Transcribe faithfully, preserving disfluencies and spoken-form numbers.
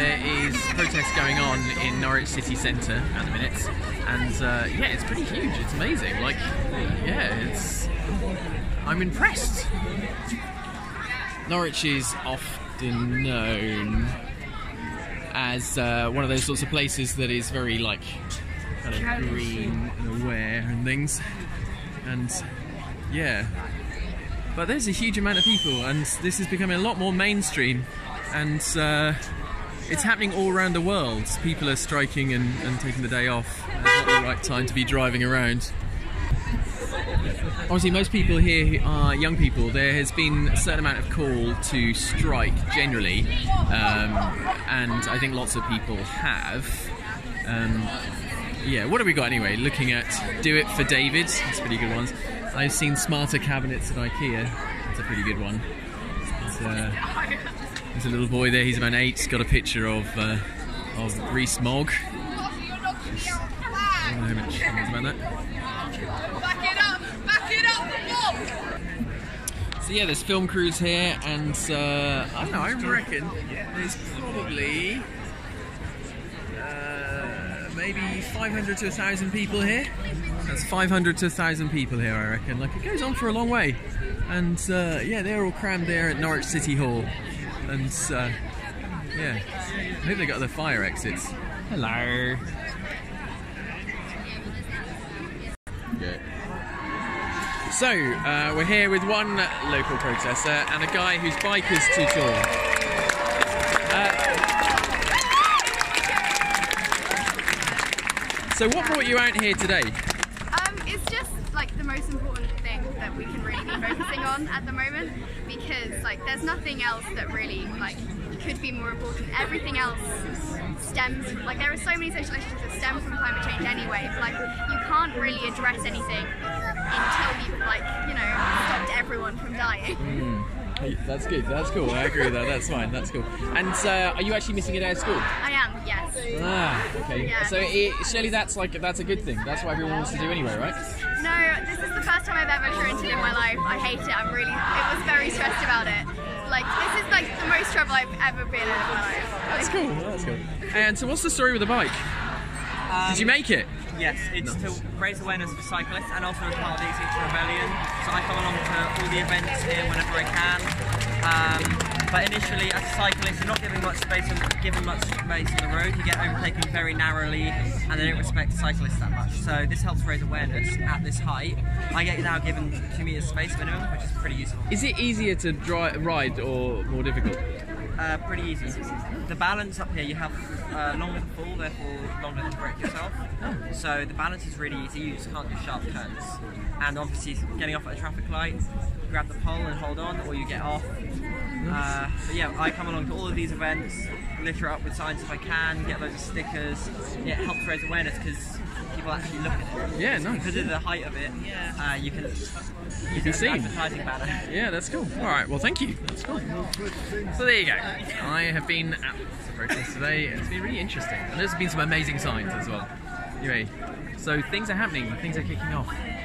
there is protests going on in Norwich City Centre at the minute, and uh, yeah, it's pretty huge. It's amazing. Like, yeah, it's. I'm impressed. Norwich is often known as uh, one of those sorts of places that is very like kind of green and aware and things, and yeah. But there's a huge amount of people, and this is becoming a lot more mainstream, and uh, it's happening all around the world. People are striking and, and taking the day off. It's not the right time to be driving around. Obviously, most people here are young people. There has been a certain amount of call to strike generally, um, and I think lots of people have. Um, yeah, what have we got anyway? Looking at Do It for David, that's a pretty good one. I've seen smarter cabinets at IKEA, that's a pretty good one. Uh, there's a little boy there, he's about eight, he's got a picture of, uh, of Reese Mogg. Just, I don't know how much things about that. Back it up! Back it up! Whoa! So yeah, there's film crews here, and uh, I don't know, I reckon there's probably uh, maybe five hundred to a thousand people here. That's five hundred to a thousand people here, I reckon. Like, it goes on for a long way. And, uh, yeah, they're all crammed there at Norwich City Hall. And, uh, yeah. I hope they got the fire exits. Hello. Okay. So, uh, we're here with one local protester and a guy whose bike is too tall. Uh, so, what brought you out here today? The most important thing that we can really be focusing on at the moment, because like there's nothing else that really like could be more important. Everything else stems from, like there are so many social issues that stem from climate change anyway, but like you can't really address anything until you've like, you know, stopped everyone from dying. Mm. That's good, that's cool, I agree with that, that's fine, that's cool. And uh, are you actually missing a day of school? I am, yes. Ah, okay. Yeah. So it, surely that's like, that's a good thing, that's what everyone wants to do anyway, right? No, this is the first time I've ever truanted in my life. I hate it. I'm really, it was very stressed about it. Like, this is like the most trouble I've ever been in my life. That's cool, that's cool. And so what's the story with the bike? Um, Did you make it? Yes, it's nice. To raise awareness for cyclists, and also as part of the Extinction Rebellion. So I come along to all the events here whenever I can. Um, but initially, as a cyclist, you're not given much space on, given much space on the road. You get overtaken very narrowly, and they don't respect cyclists that much. So this helps raise awareness at this height. I get now given two meters space minimum, which is pretty useful. Is it easier to dry, ride or more difficult? Uh, pretty easy. The balance up here, you have uh, longer to fall, therefore longer to break yourself. So the balance is really easy, you just can't do sharp turns. And obviously getting off at a traffic light, grab the pole and hold on, or you get off. Uh, but yeah, I come along to all of these events, litter up with signs if I can, get loads of stickers. Yeah, it helps raise awareness because people actually look at it. Yeah, nice. Because of the height of it, uh, you can you can see an advertising banner. Yeah, that's cool. All right, well, thank you. That's cool. So there you go. I have been at the protest today. It's been really interesting, and there's been some amazing signs as well. Anyway, so things are happening. Things are kicking off.